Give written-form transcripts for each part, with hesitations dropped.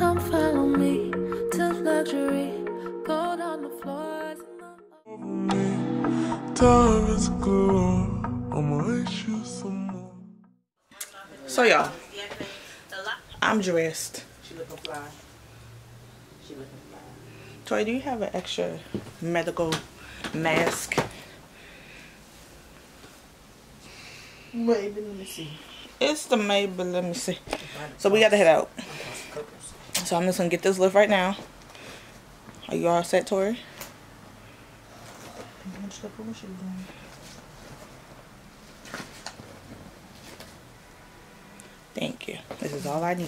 Come follow me to luxury. Gold on the floors. Over me. Time is gone. I'ma hate you some more. So y'all, I'm dressed. She looking fly. She looking fly. Tori, do you have an extra medical mask? Maybe, let me see. It's the Maybelline, let me see. So we got to head out. So I'm just going to get this lift right now. Are you all set, Tori? Thank you. This is all I need.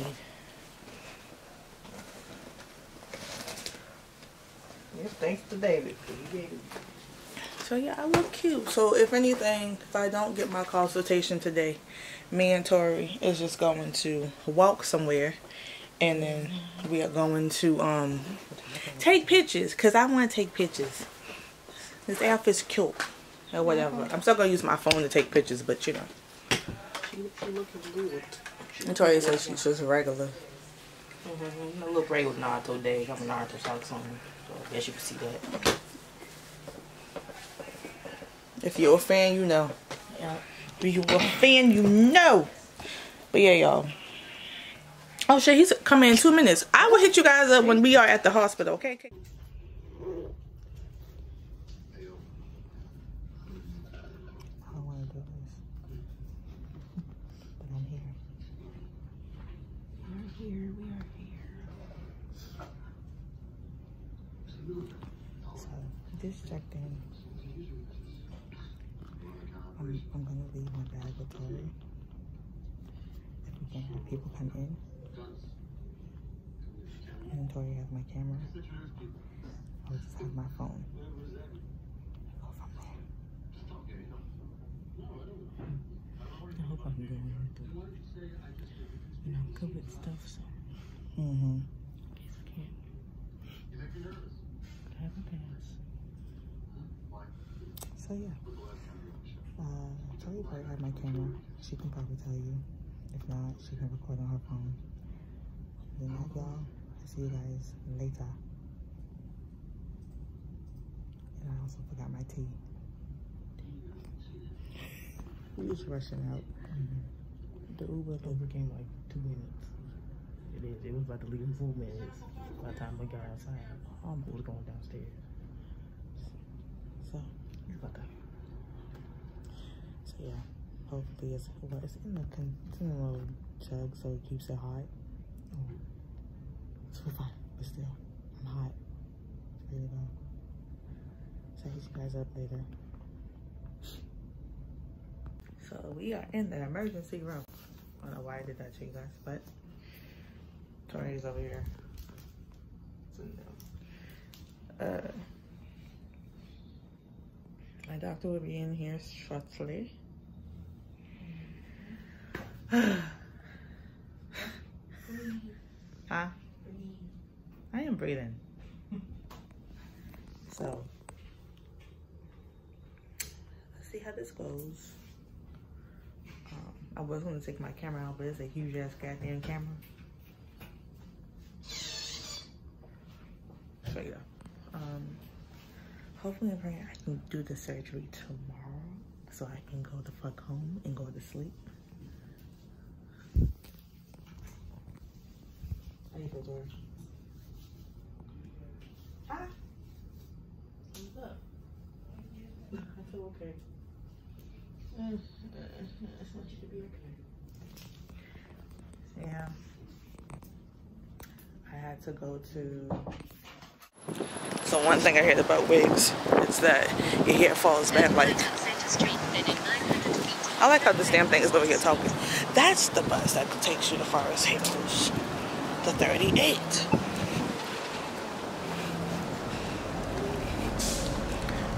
Yeah, thanks to David. So yeah, I look cute. So if anything, if I don't get my consultation today, me and Tori is just going to walk somewhere, and then we are going to take pictures, cause I want to take pictures. This outfit's cute or whatever. I'm still gonna use my phone to take pictures, but you know. She looking good. And Tori says she's just regular. I look regular with Naruto day. I'm a Naruto socks on. So I guess you can see that. If you're a fan, you know. Yeah. If you're a fan, you know. But yeah, y'all. Oh shit, he's coming in 2 minutes. I will hit you guys up when we are at the hospital, okay? I don't want to do this. But I'm here. We're here. We are here. So, this check in. I'm gonna leave my bag with Tori. If we can't have people come in. And Tori has my camera. I'll just have my phone. Go from there. I hope I'm doing good. You know, I'm good with stuff, so. Mm-hmm. I guess I can't. But I have a pass. So yeah. Tori probably had my camera. She can probably tell you. If not, she can record on her phone. Good night, y'all. I'll see you guys later. And I also forgot my tea. We was rushing out. Mm-hmm. The Uber came like 2 minutes. It was about to leave in 4 minutes. By the time I got outside, we was going downstairs. So, it's about that. Yeah, hopefully it's, well, it's in the little jug, so it keeps it hot. Mm. So we're fine, but still, I'm hot. It's really bad. So I'll hit you guys up later. So we are in the emergency room. I don't know why I did that to you guys, but Tori's over here. My doctor will be in here shortly. Huh? I am breathing. So, let's see how this goes. I was going to take my camera out, but it's a huge ass goddamn camera. So yeah. Hopefully and praying I can do the surgery tomorrow, so I can go the fuck home and go to sleep. How you feel, Tori? Hi. What's up? I feel okay. I want you to be okay. Yeah. I had to go to... So one thing I heard about wigs, it's that your hair falls back like... I like how this damn thing is over here talking. That's the bus that takes you to Forest Hills. The 38.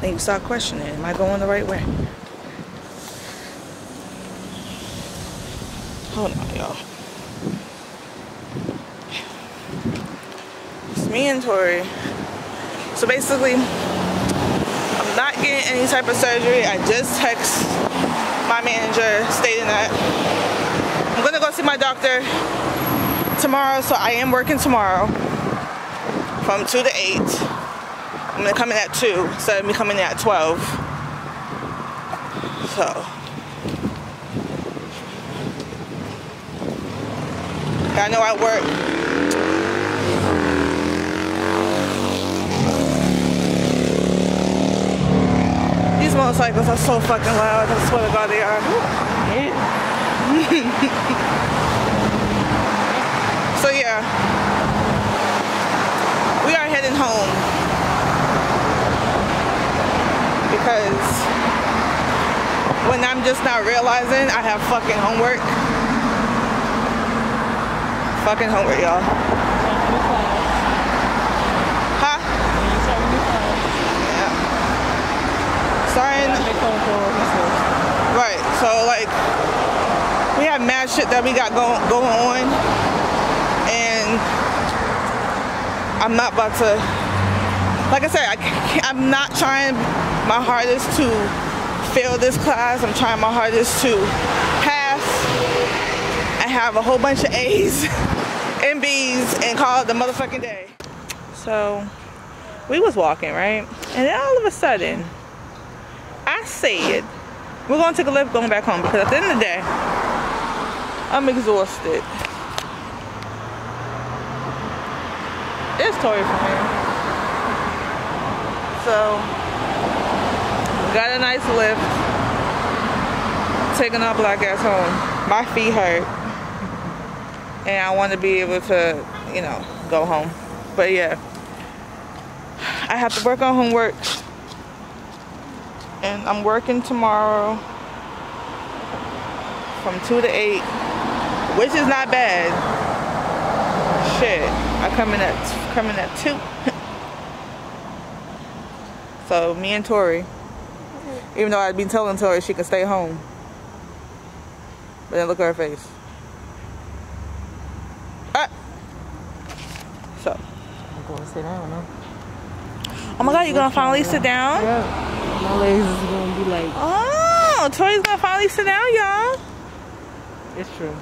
Then you start questioning, am I going the right way? Hold on, y'all. It's me and Tori. So basically, I'm not getting any type of surgery. I just text my manager stating that I'm gonna go see my doctor tomorrow, so I am working tomorrow from 2 to 8. I'm gonna come in at 2 instead of me coming in at 12. So I know I work. These motorcycles are so fucking loud, I swear to God they are. Yeah. So yeah, we are heading home because when I'm just not realizing I have fucking homework. Fucking homework, y'all. Right, so like we have mad shit that we got going on, and I'm not about to, like I said, I'm not trying my hardest to fail this class. I'm trying my hardest to pass and have a whole bunch of A's and B's and call it the motherfucking day. So we was walking, right, and then all of a sudden I said, we're gonna take a lift going back home, because at the end of the day, I'm exhausted. It's Tori from here. So, got a nice lift, taking our black ass home. My feet hurt, and I want to be able to, you know, go home. But yeah, I have to work on homework. And I'm working tomorrow from 2 to 8, which is not bad. Shit, I come in at 2. So me and Tori, even though I'd been telling Tori she can stay home, but then look at her face. Ah. So I'm going to sit down now. Oh my God, you're going to finally sit down? Yeah. My legs is gonna be like. Oh, Tori's gonna finally sit down, y'all. It's true.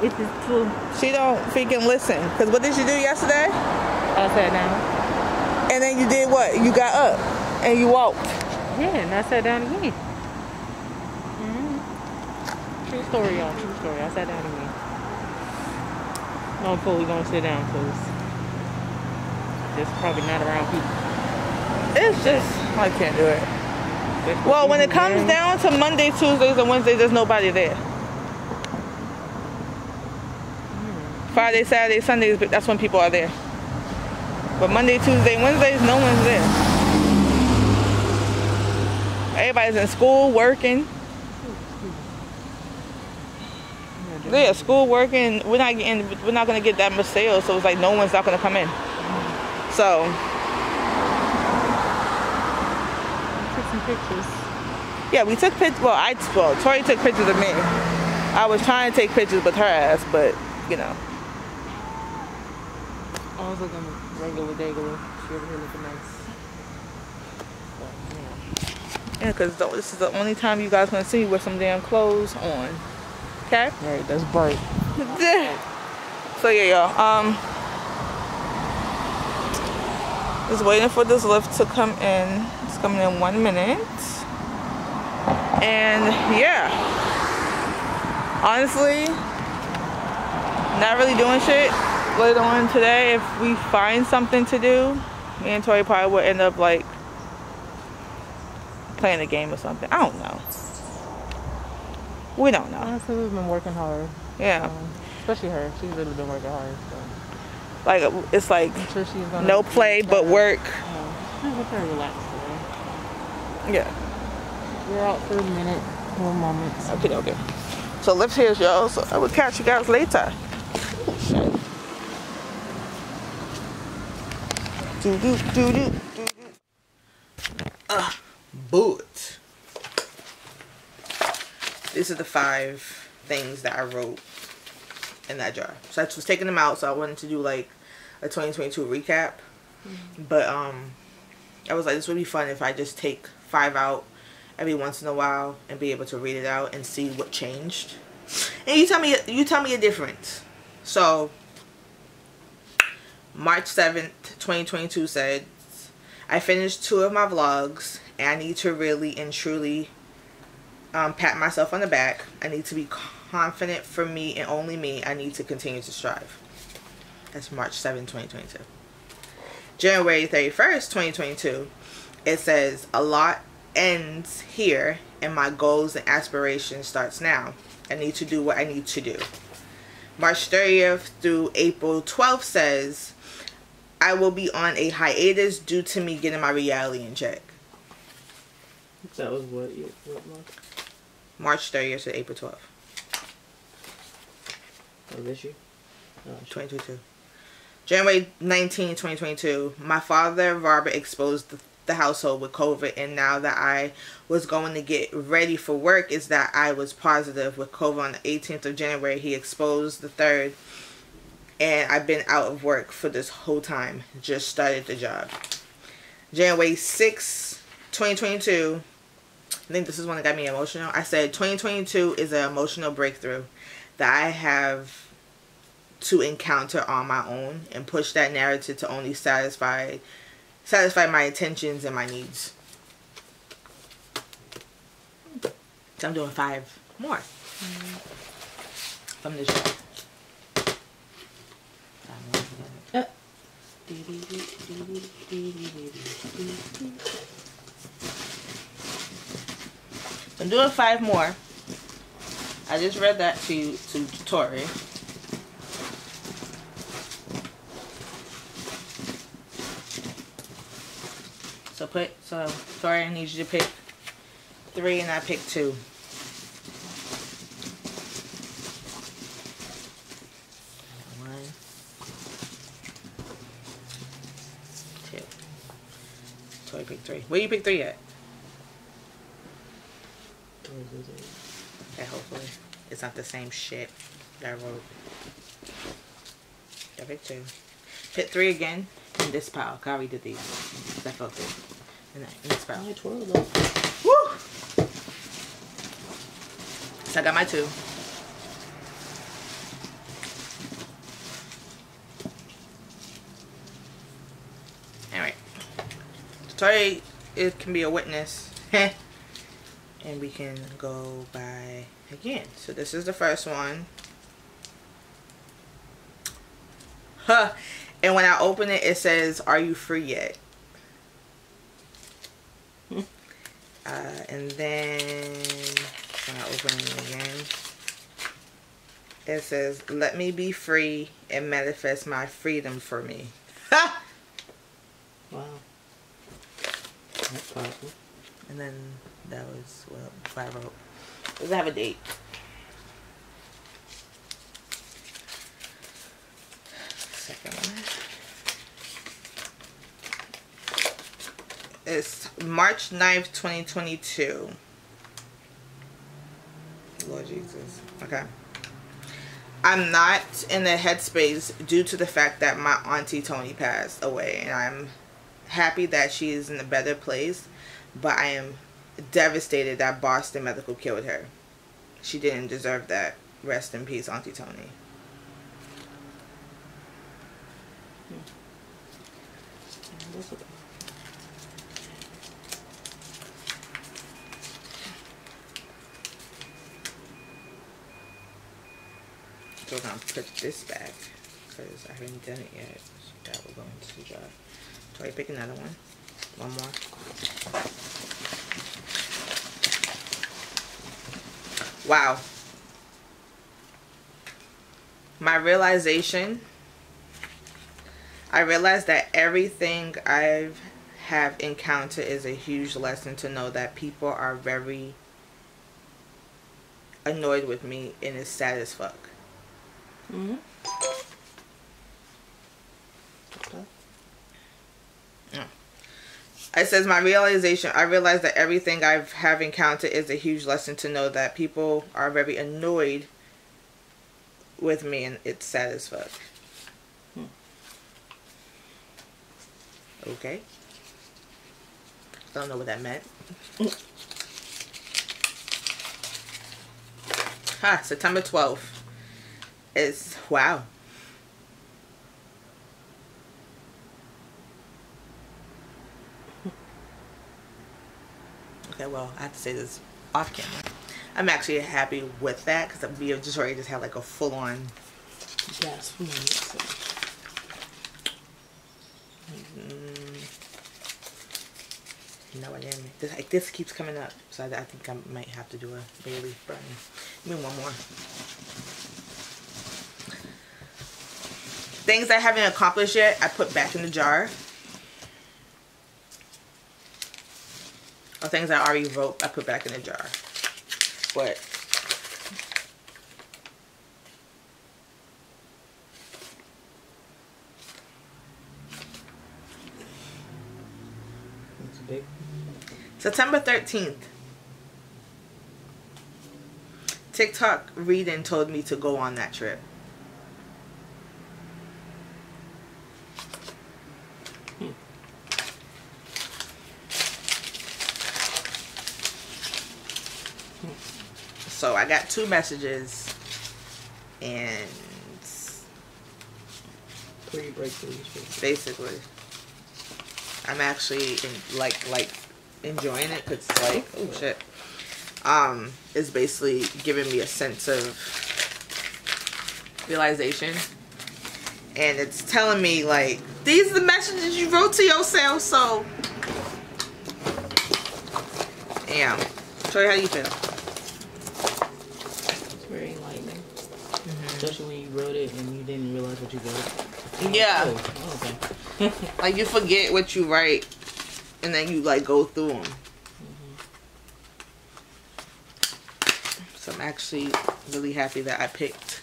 It is true. She don't freaking listen. Cause what did you do yesterday? I sat down. And then you did what? You got up and you walked. Yeah, and I sat down again. Mm-hmm. True story, y'all. True story. I sat down again. No, fully gonna sit down, cause it's probably not around people. It's just, I can't do it. Well, when it comes down to Monday, Tuesdays, and Wednesdays, there's nobody there. Friday, Saturday, Sundays, that's when people are there. But Monday, Tuesday, Wednesdays, no one's there. Everybody's in school, working. Yeah, school, working. We're not gonna get that much sales, so it's like no one's not gonna come in. So. Pictures. Yeah, we took pictures. Well, Tori took pictures of me. I was trying to take pictures with her ass, but you know. I was looking regular dagular. She over here looking nice. But, yeah, because this is the only time you guys gonna see me with some damn clothes on. Okay. All right, that's bright. So yeah, y'all. Just waiting for this lift to come in. Coming in 1 minute, and yeah, honestly, not really doing shit later on today. If we find something to do, me and Tori probably will end up like playing a game or something. I don't know. We don't know. Honestly, we've been working hard. Yeah, especially her. She's really been working hard. So. Like it's like I'm sure she's gonna no play but work. She's very relaxed. Yeah. We're out for a minute, for a moment. So. Okay. So lift here, y'all. So I will catch you guys later. Oh, shit. Do do do do do do. Boot. These are the 5 things that I wrote in that jar. So I was taking them out. So I wanted to do like a 2022 recap, but I was like, this would be fun if I just take 5 out every once in a while and be able to read it out and see what changed. And you tell me a difference. So March 7th, 2022 said, I finished 2 of my vlogs and I need to really and truly pat myself on the back. I need to be confident for me and only me. I need to continue to strive. That's March 7, 2022. January 31st, 2022. It says, a lot ends here and my goals and aspirations starts now. I need to do what I need to do. March 30th through April 12th says, I will be on a hiatus due to me getting my reality in check. That was what month? March 30th to April 12th. Of this year? Oh, 2022. January 19, 2022. My father, Robert, exposed the household with COVID, and now that I was going to get ready for work is that I was positive with COVID on the 18th of January. He exposed the 3rd, and I've been out of work for this whole time. Just started the job. January 6, 2022. I think this is one that got me emotional. I said 2022 is an emotional breakthrough that I have to encounter on my own and push that narrative to only satisfy my intentions and my needs. So I'm doing 5 more from this year. I'm doing 5 more. I just read that to Tori. So Tori, I need you to pick 3 and I pick 2. One, 2. Tori pick 3. Where you pick 3 at? Okay, hopefully it's not the same shit that I wrote. I pick 2. Pick 3 again in this pile. I already did these. I felt good. And that's about it. Woo! So I got my 2. Alright. Tori, it can be a witness. And we can go by again. So this is the first one. Huh. And when I open it, it says, are you free yet? And then when I open it again, it says, let me be free and manifest my freedom for me. Ha! Wow. That's powerful. And then that was what I wrote. Does it have a date? Second one. It's March 9th, 2022. Lord Jesus. Okay. I'm not in the headspace due to the fact that my Auntie Tony passed away. And I'm happy that she is in a better place. But I am devastated that Boston Medical killed her. She didn't deserve that. Rest in peace, Auntie Tony. So we're going to put this back because I haven't done it yet. So that will go into the jar. So I pick another one. One more. Wow. My realization. I realized that everything I have encountered is a huge lesson to know that people are very annoyed with me and it's sad as fuck. Mm-hmm. Okay. Yeah. It says my realization. I realized that everything I have encountered is a huge lesson to know that people are very annoyed with me, and it's sad as fuck. Hmm. Okay. I don't know what that meant. September 12th is, wow. Okay, well, I have to say this off camera. I'm actually happy with that because we just already just had like a full on. Yes. No, I didn't. This, like, this keeps coming up, so I think I might have to do a bay leaf burn. Give me one more. Things I haven't accomplished yet, I put back in the jar. Or things I already wrote, I put back in the jar. But it's big. September 13th. TikTok reading told me to go on that trip. So I got 2 messages and 3 breakthroughs. Basically, I'm actually in, like enjoying it because like, oh shit, it's basically giving me a sense of realization, and it's telling me like these are the messages you wrote to yourself. So, damn, Tori, how you feel? Especially when you wrote it and you didn't realize what you wrote. Yeah. Oh, okay. Like you forget what you write and then you like go through them. Mm-hmm. So I'm actually really happy that I picked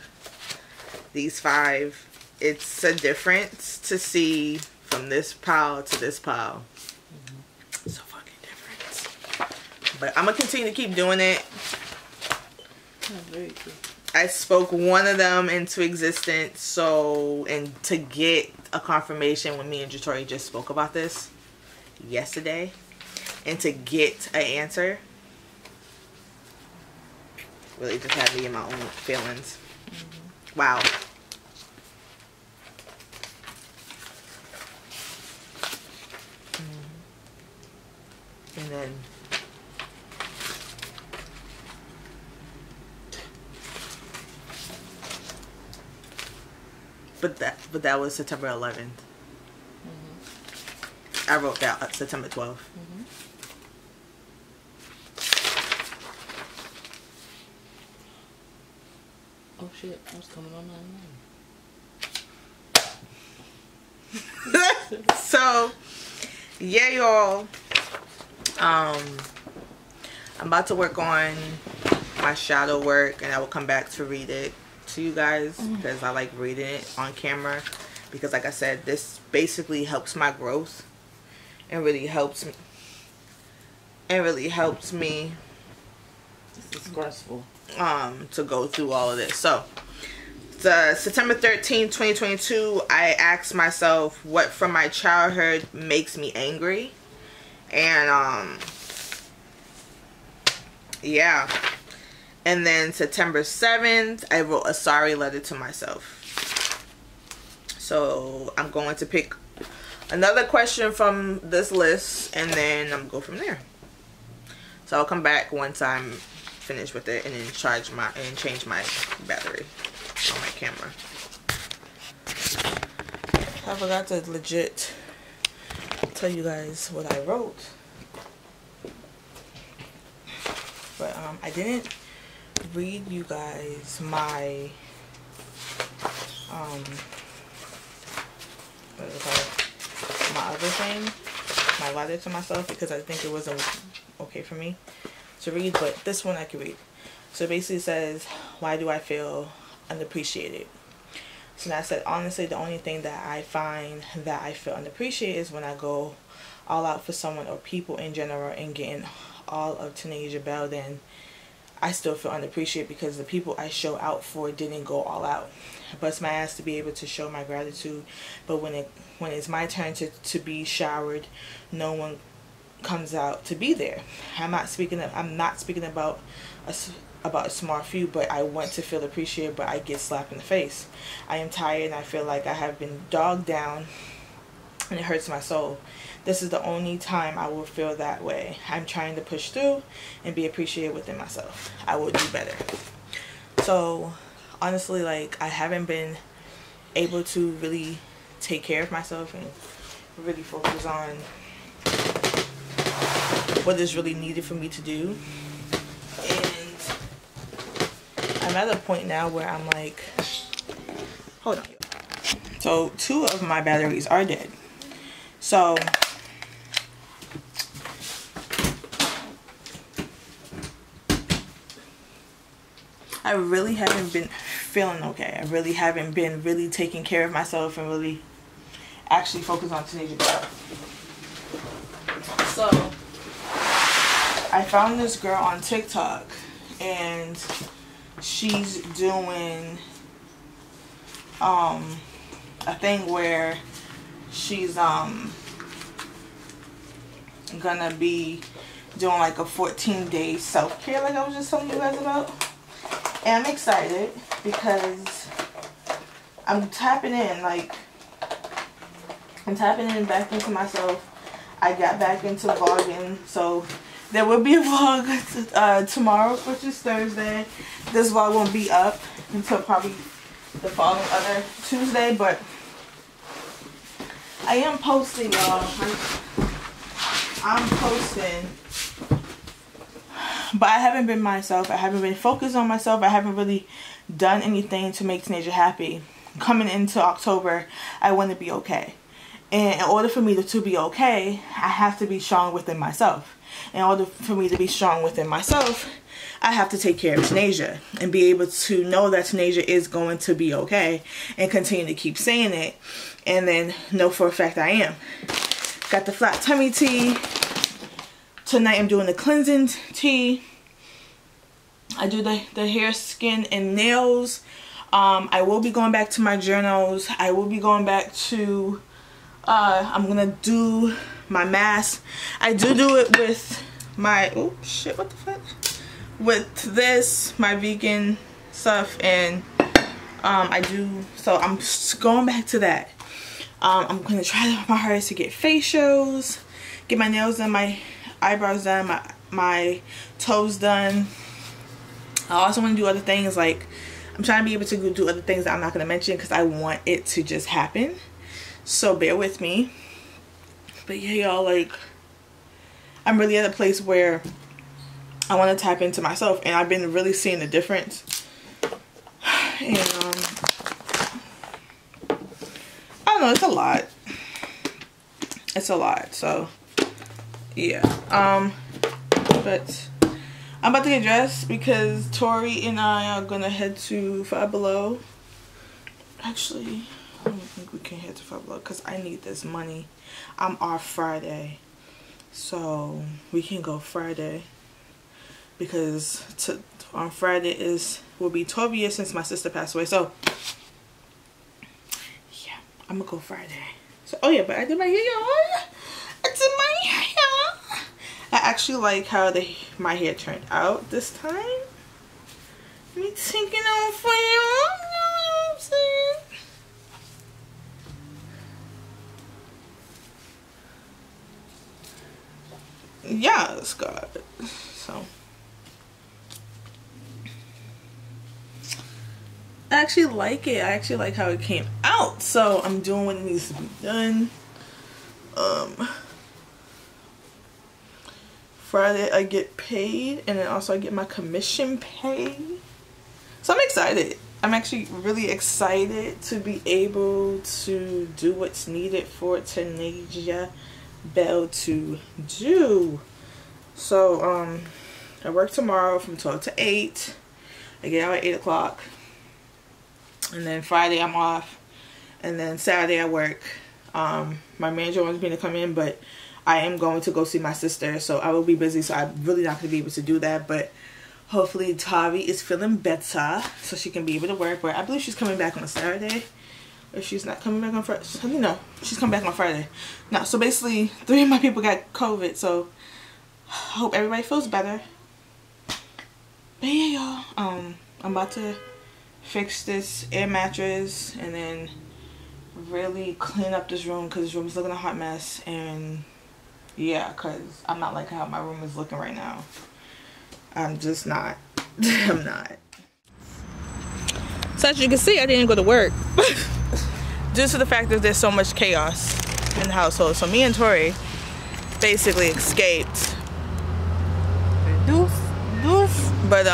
these 5. It's a difference to see from this pile to this pile. Mm-hmm. So fucking different. But I'm going to continue to keep doing it. Oh, very good. I spoke one of them into existence, so, and to get a confirmation when me and Jatori just spoke about this yesterday, and to get an answer, really just had me in my own feelings. Mm-hmm. Wow. Mm-hmm. And then But that was September 11th. Mm-hmm. I wrote that up September 12th. Mm-hmm. Oh shit! What's coming on my mind? So, yeah, y'all. I'm about to work on my shadow work, and I will come back to read it to you guys because I like reading it on camera, because like I said, this basically helps my growth and really helps me this is stressful to go through all of this. So the September 13, 2022, I asked myself what from my childhood makes me angry, and yeah. And then September 7th, I wrote a sorry letter to myself. So I'm going to pick another question from this list and then I'm go from there. So I'll come back once I'm finished with it and then change my battery on my camera. I forgot to legit tell you guys what I wrote. But I didn't read you guys my what is it called? My other thing, my letter to myself, because I think it wasn't okay for me to read, but this one I can read. So basically it says, why do I feel unappreciated? So now I said, honestly, the only thing that I find that I feel unappreciated is when I go all out for someone or people in general and getting all of Taneajah Bell, then I still feel unappreciated because the people I show out for didn't go all out. I bust my ass to be able to show my gratitude, but when it's my turn to be showered, no one comes out to be there. I'm not speaking about a about a smart few, but I want to feel appreciated, but I get slapped in the face. I am tired and I feel like I have been dogged down and it hurts my soul. This is the only time I will feel that way. I'm trying to push through and be appreciated within myself. I will do better. So honestly, like, I haven't been able to really take care of myself and really focus on what is really needed for me to do. And I'm at a point now where I'm like, hold on. So 2 of my batteries are dead. So I really haven't been feeling okay. I really haven't been really taking care of myself and really actually focus on Taneajah Bell. So I found this girl on TikTok and she's doing a thing where she's gonna be doing like a 14-day self-care like I was just telling you guys about. And I'm excited because I'm tapping in, like, I'm tapping in back into myself. I got back into vlogging, so there will be a vlog tomorrow, which is Thursday. This vlog won't be up until probably the following other Tuesday, but I am posting, y'all. I'm posting. But I haven't been myself. I haven't been focused on myself. I haven't really done anything to make Taneajah happy. Coming into October, I want to be okay. And in order for me to be okay, I have to be strong within myself. In order for me to be strong within myself, I have to take care of Taneajah and be able to know that Taneajah is going to be okay and continue to keep saying it and then know for a fact I am. Got the flat tummy tea. Tonight I'm doing the cleansing tea. I do the hair, skin, and nails. I will be going back to my journals. I will be going back to, I'm gonna do my mask. I do it with my, oh shit, what the fuck? With this, my vegan stuff, and I do, so I'm just going back to that. I'm gonna try my hardest to get facials, get my nails done, my eyebrows done, my toes done. I also want to do other things, like I'm trying to be able to do other things that I'm not gonna mention because I want it to just happen, so bear with me. But yeah, y'all, like, I'm really at a place where I want to tap into myself, and I've been really seeing the difference. And I don't know, it's a lot. It's a lot. So yeah. But I'm about to get dressed because Tori and I are gonna head to Five Below. Actually, I don't think we can head to Five Below because I need this money. I'm off Friday, so we can go Friday. Because on Friday will be 12 years since my sister passed away. So yeah, I'm gonna go Friday. So oh yeah, but I did my hair, y'all. I did my hair. I actually like how my hair turned out this time. Let me take it on for y'all. You know what I'm saying? Yeah, it's good. So. I actually like it. I actually like how it came out. So I'm doing what needs to be done. Friday I get paid, and then also I get my commission pay. So I'm excited. I'm actually really excited to be able to do what's needed for Taneajah Bell to do. So I work tomorrow from 12 to 8. I get out at 8 o'clock. And then Friday I'm off, and then Saturday I work. My manager wants me to come in, but I am going to go see my sister, so I will be busy, so I'm really not going to be able to do that. But hopefully Tori is feeling better so she can be able to work. But I believe she's coming back on a Saturday, or she's not coming back on Friday. No, she's coming back on Friday. No, so basically 3 of my people got COVID, so I hope everybody feels better. But yeah, y'all, I'm about to fix this air mattress and then really clean up this room, because this room is looking a hot mess. And yeah, because I'm not liking how my room is looking right now. I'm just not. I'm not. So as you can see, I didn't go to work. Due to the fact that there's so much chaos in the household. So me and Tori basically escaped. But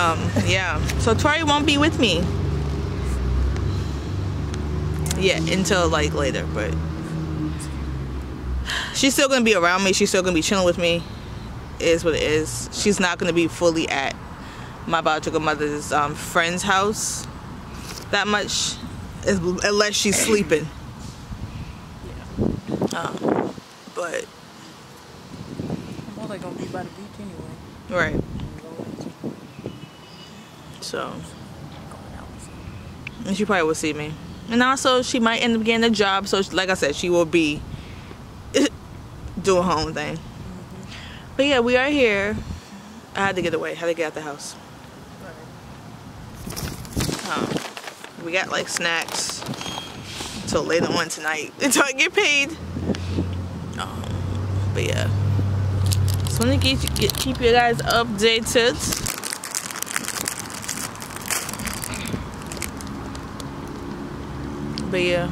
yeah, so Tori won't be with me. Yeah, until like later, but she's still gonna be around me. She's still gonna be chilling with me. It is what it is. She's not gonna be fully at my biological mother's friend's house that much, unless she's sleeping. Yeah. But I'm only gonna be by the beach anyway. Right. So, and she probably will see me. And also, she might end up getting a job, so like I said, she will be doing her own thing. But yeah, we are here. I had to get away. I had to get out the house. We got like snacks until later on tonight, until I get paid. But yeah, just want to keep you guys updated. But yeah,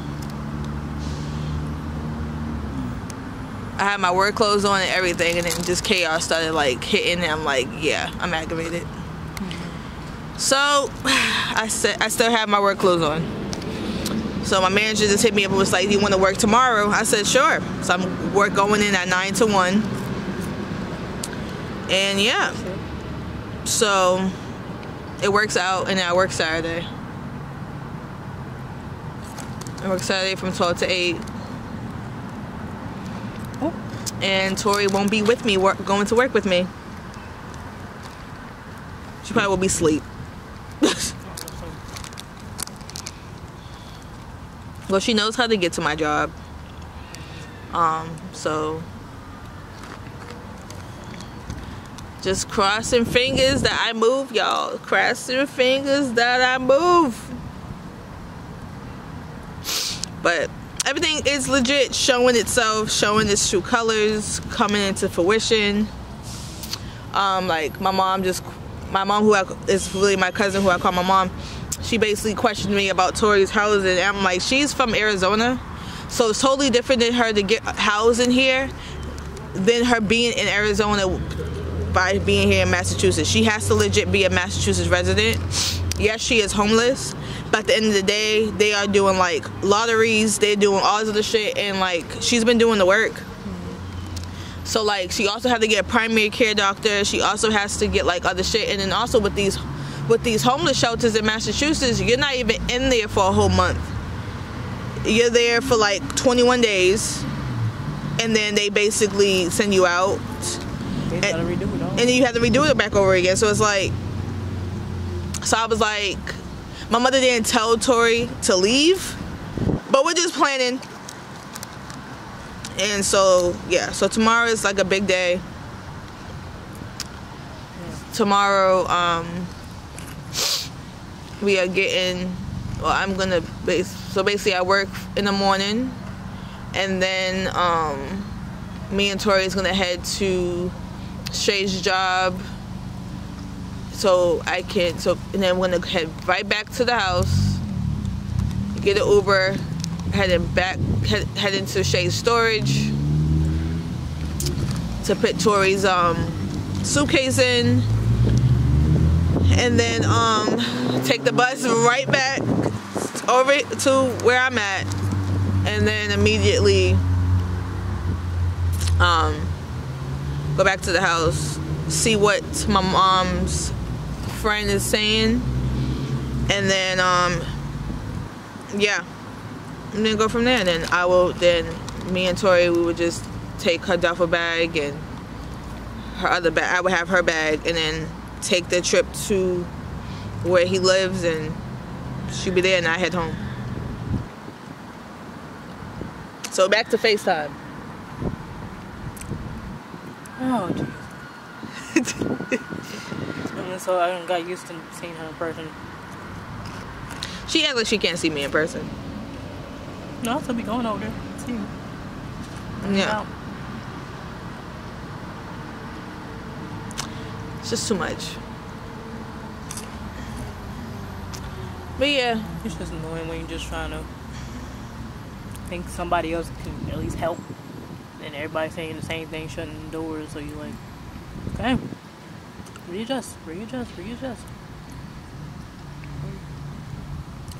I had my work clothes on and everything, and then just chaos started like hitting, and I'm like, yeah, I'm aggravated. Mm-hmm. So I still have my work clothes on. So my manager just hit me up and was like, do you want to work tomorrow? I said, sure. So I'm going in at 9 to 1. And yeah, so it works out, and I work Saturday. I work Saturday from 12 to 8. Oh. And Tori won't be with me, going to work with me. She probably will be asleep. Well, she knows how to get to my job. So just crossing fingers that I move, y'all. Crossing fingers that I move. But everything is legit showing itself, showing its true colors, coming into fruition. Like my mom who is really my cousin, who I call my mom, she basically questioned me about Tori's housing. And I'm like, she's from Arizona, so it's totally different than her to get housing here than her being in Arizona by being here in Massachusetts. She has to legit be a Massachusetts resident. Yes, she is homeless, but at the end of the day, they are doing like lotteries, they're doing all this other shit, and like she's been doing the work. So like she also had to get a primary care doctor, she also has to get like other shit, and then also with these homeless shelters in Massachusetts, you're not even in there for a whole month. You're there for like 21 days, and then they basically send you out. They gotta redo it all. And then you have to redo it back over again. So it's like, so I was like, my mother didn't tell Tori to leave, but we're just planning. And so, yeah, so tomorrow is like a big day. Yeah. Tomorrow, we are getting, well, so basically I work in the morning, and then me and Tori is gonna head to Shay's job. So I can, and then I'm gonna head right back to the house, get an Uber, head into Shay's storage to put Tori's suitcase in, and then take the bus right back over to where I'm at, and then immediately go back to the house, see what my mom's friend is saying, and then yeah, and then go from there. And then I will, then me and Tori, we would just take her duffel bag and her other bag, I would have her bag, and then take the trip to where he lives, and she'd be there, and I head home. So back to FaceTime. Oh, geez. and so I got used to seeing her in person. She acts like she can't see me in person. No, I'll still be going over there. See you. Yeah. Out. It's just too much. But yeah. It's just annoying when you're just trying to think somebody else can at least help. And everybody saying the same thing, shutting doors. So you're like, okay, readjust.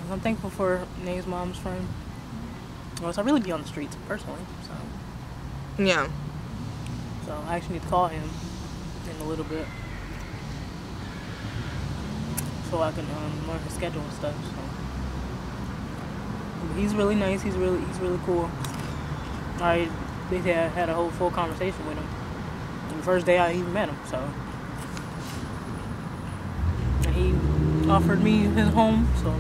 I'm thankful for Nae's mom's friend. Or else I'd really be on the streets personally. So yeah. So I actually need to call him in a little bit. So I can learn his schedule and stuff. So he's really nice. He's really cool. I basically had a whole full conversation with him. The first day I even met him. So and he offered me his home. So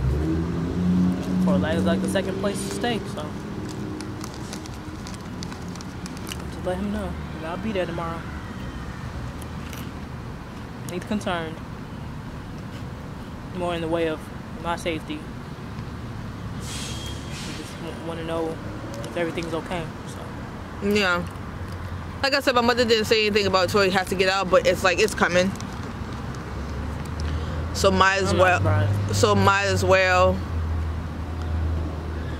for that is like the second place to stay. So just let him know that I'll be there tomorrow. He's concerned. More in the way of my safety. I just want to know if everything's okay. So. Yeah. Like I said, my mother didn't say anything about Tori has to get out, but it's like it's coming. So might as well. So might as well.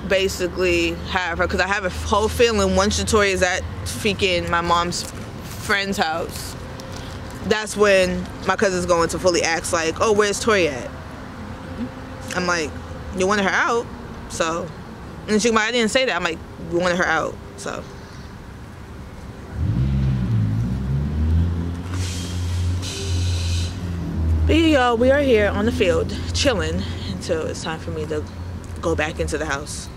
Basically have her, because I have a whole feeling once Tori is at freaking my mom's friend's house, that's when my cousin's going to fully act like, oh, where's Tori at? I'm like, you wanted her out, so. And she might, I didn't say that. I'm like, you wanted her out, so. But yeah, y'all, we are here on the field, chilling, until it's time for me to go back into the house.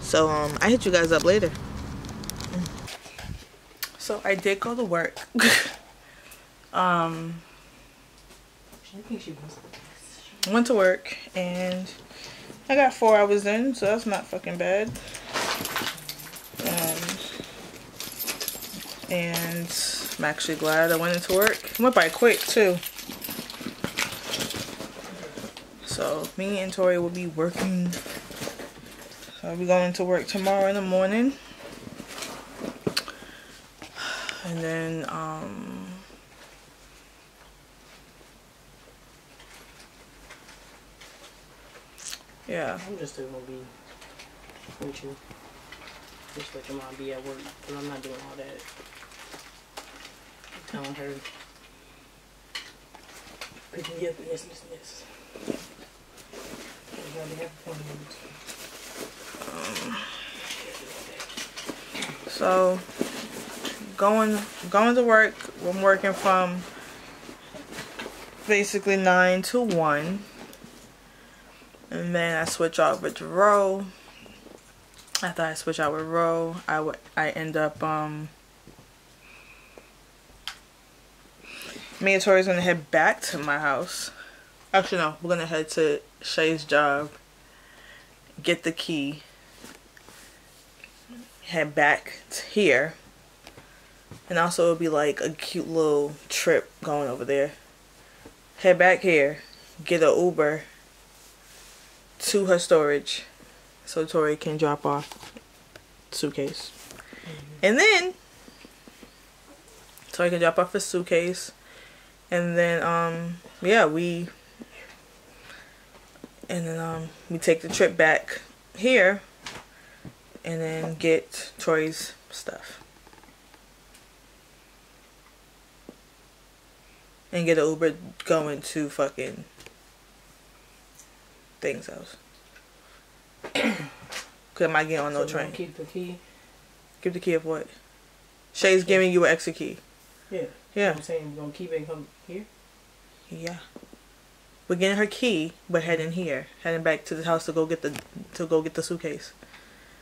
So, I hit you guys up later. So, I did go to work. I went to work and I got 4 hours in, so that's not fucking bad. And I'm actually glad I went into work. I went by quick too. So me and Tori will be working. So I'll be going to work tomorrow in the morning. And then yeah. I'm just still gonna be with you. Just let your mom be at work, because I'm not doing all that. I'm telling her, pick me up and this. I'm gonna have fun with you. So, going to work, I'm working from basically 9 to 1. And then I switch out with Ro. After I switch out with Ro, I end up, me and Tori's gonna head back to my house. Actually, no, we're gonna head to Shay's job, get the key, head back to here. And also it'll be like a cute little trip going over there. Head back here, get an Uber to her storage so Tori can drop off suitcase. And then Tori can drop off her suitcase, and then yeah, we take the trip back here and then get Tori's stuff and get an Uber going to fucking Things else. Cause I might get on no train. Keep the key. Keep the key of what? Shay's giving you an extra key. Yeah. Yeah. I'm saying we're gonna keep it and come here. Yeah. We're getting her key, but heading here, heading back to the house to go get the suitcase,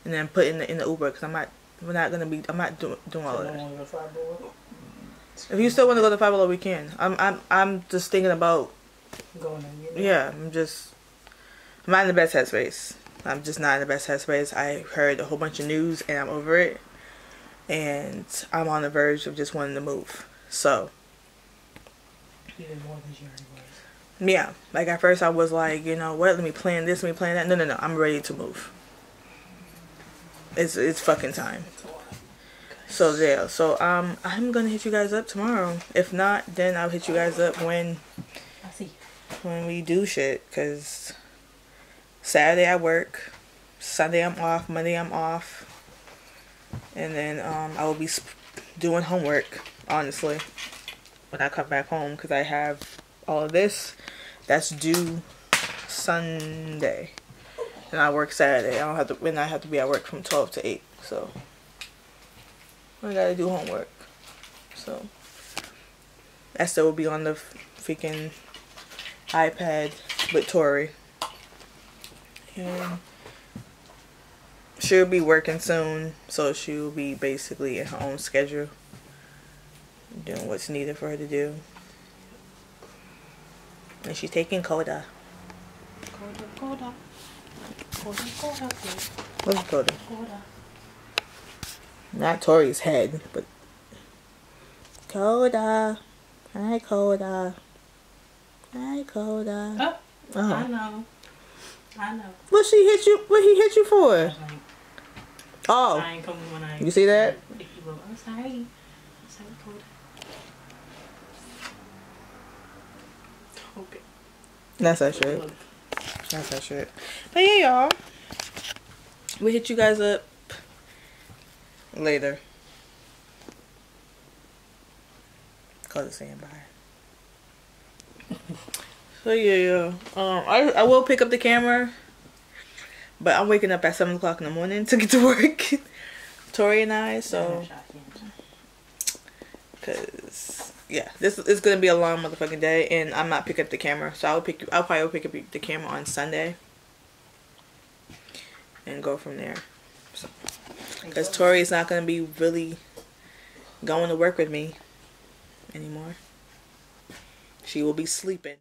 and then put in the Uber. Cause I'm not doing all that. If you still want to go to 5 Below, we can. I'm just thinking about going in. Yeah. I'm not in the best headspace. I'm just not in the best headspace. I heard a whole bunch of news and I'm over it. And I'm on the verge of just wanting to move. So, repeated more than she already was. Yeah. Like, at first I was like, you know what, let me plan this, let me plan that. No, no, no. I'm ready to move. It's fucking time. So yeah. So I'm gonna hit you guys up tomorrow. If not, then I'll hit you guys up when I see when we do shit. Cause Saturday I work, Sunday I'm off, Monday I'm off, and then I will be doing homework. Honestly, when I come back home, because I have all of this that's due Sunday, and I work Saturday. I don't have to. When I have to be at work from 12 to 8, so I gotta do homework. So that still will be on the freaking iPad with Tori. Yeah. She'll be working soon, so she'll be basically in her own schedule, doing what's needed for her to do. And she's taking Coda. Coda. What's Coda? Coda. Not Tori's head, but Coda. Hi, Coda. Hi, Coda. Oh, uh-huh. I know. I know. What she hit you? What he hit you for? I was like, oh, I ain't coming when I. You see that? I'm sorry. I'm sorry, Coda. Okay. That's that shit. Look. That's that shit. But yeah, y'all, we hit you guys up later. Coda saying bye. So yeah, I will pick up the camera, but I'm waking up at 7 o'clock in the morning to get to work. Tori and I, so cause yeah, this is gonna be a long motherfucking day, and I'm not picking up the camera, so I'll probably pick up the camera on Sunday and go from there. So, cause Tori is not gonna be really going to work with me anymore. She will be sleeping.